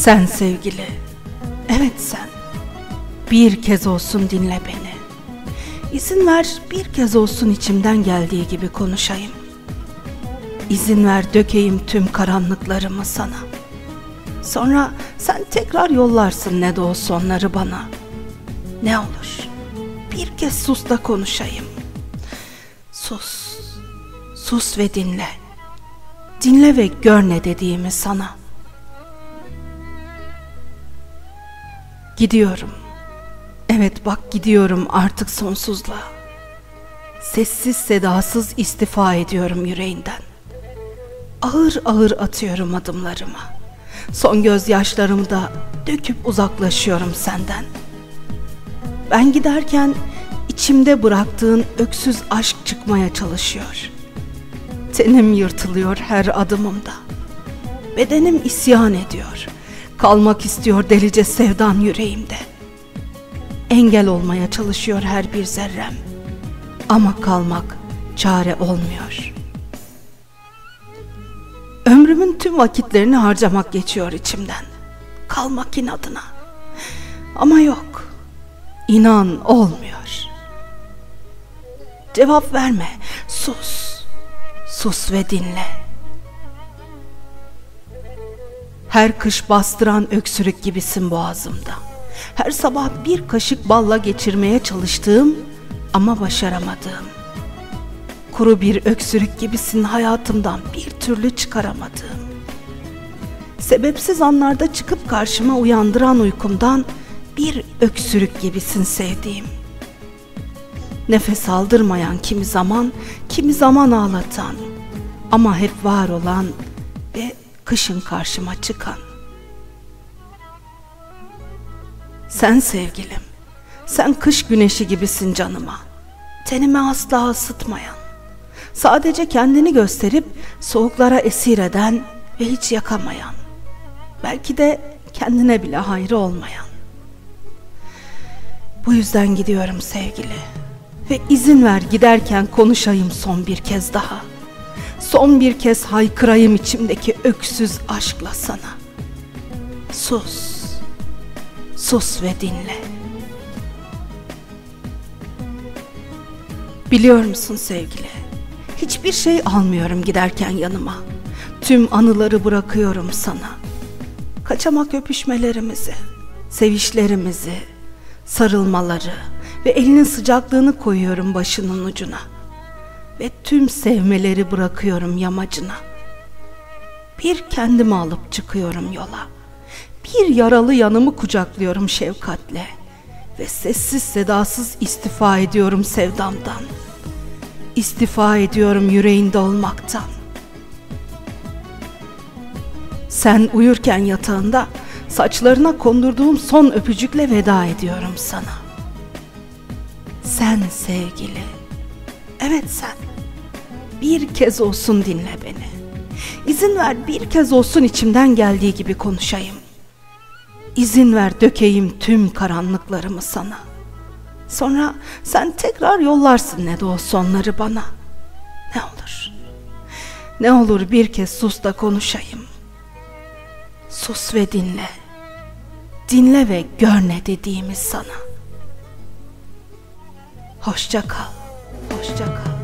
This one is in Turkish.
Sen sevgili, evet sen, bir kez olsun dinle beni. İzin ver bir kez olsun içimden geldiği gibi konuşayım. İzin ver dökeyim tüm karanlıklarımı sana. Sonra sen tekrar yollarsın ne de olsa onları bana. Ne olur bir kez sus da konuşayım. Sus, sus ve dinle. Dinle ve gör ne dediğimi sana. Gidiyorum. Evet bak gidiyorum artık sonsuzluğa. Sessiz sedasız istifa ediyorum yüreğinden. Ağır ağır atıyorum adımlarımı. Son gözyaşlarımı da döküp uzaklaşıyorum senden. Ben giderken içimde bıraktığın öksüz aşk çıkmaya çalışıyor. Tenim yırtılıyor her adımımda. Bedenim isyan ediyor. Kalmak istiyor delice sevdan yüreğimde. Engel olmaya çalışıyor her bir zerrem. Ama kalmak çare olmuyor. Ömrümün tüm vakitlerini harcamak geçiyor içimden. Kalmak inadına. Ama yok. İnan olmuyor. Cevap verme. Sus. Sus ve dinle. Her kış bastıran öksürük gibisin boğazımda. Her sabah bir kaşık balla geçirmeye çalıştığım ama başaramadığım. Kuru bir öksürük gibisin hayatımdan bir türlü çıkaramadığım. Sebepsiz anlarda çıkıp karşıma uyandıran uykumdan bir öksürük gibisin sevdiğim. Nefes aldırmayan kimi zaman, kimi zaman ağlatan ama hep var olan ve kışın karşıma çıkan. Sen sevgilim, sen kış güneşi gibisin canıma, tenimi asla ısıtmayan, sadece kendini gösterip soğuklara esir eden ve hiç yakamayan, belki de kendine bile hayrı olmayan. Bu yüzden gidiyorum sevgili ve izin ver giderken konuşayım son bir kez daha. Son bir kez haykırayım içimdeki öksüz aşkla sana. Sus. Sus ve dinle. Biliyor musun sevgili? Hiçbir şey almıyorum giderken yanıma. Tüm anıları bırakıyorum sana. Kaçamak öpüşmelerimizi, sevişlerimizi, sarılmaları ve elinin sıcaklığını koyuyorum başının ucuna. Ve tüm sevmeleri bırakıyorum yamacına. Bir kendimi alıp çıkıyorum yola. Bir yaralı yanımı kucaklıyorum şefkatle ve sessiz sedasız istifa ediyorum sevdamdan. İstifa ediyorum yüreğinde olmaktan. Sen uyurken yatağında saçlarına kondurduğum son öpücükle veda ediyorum sana. Sen sevgili, evet sen, bir kez olsun dinle beni. İzin ver bir kez olsun içimden geldiği gibi konuşayım. İzin ver dökeyim tüm karanlıklarımı sana. Sonra sen tekrar yollarsın ne de olsa onları bana. Ne olur. Ne olur bir kez sus da konuşayım. Sus ve dinle. Dinle ve gör ne dediğimi sana. Hoşça kal. Hoşça kal.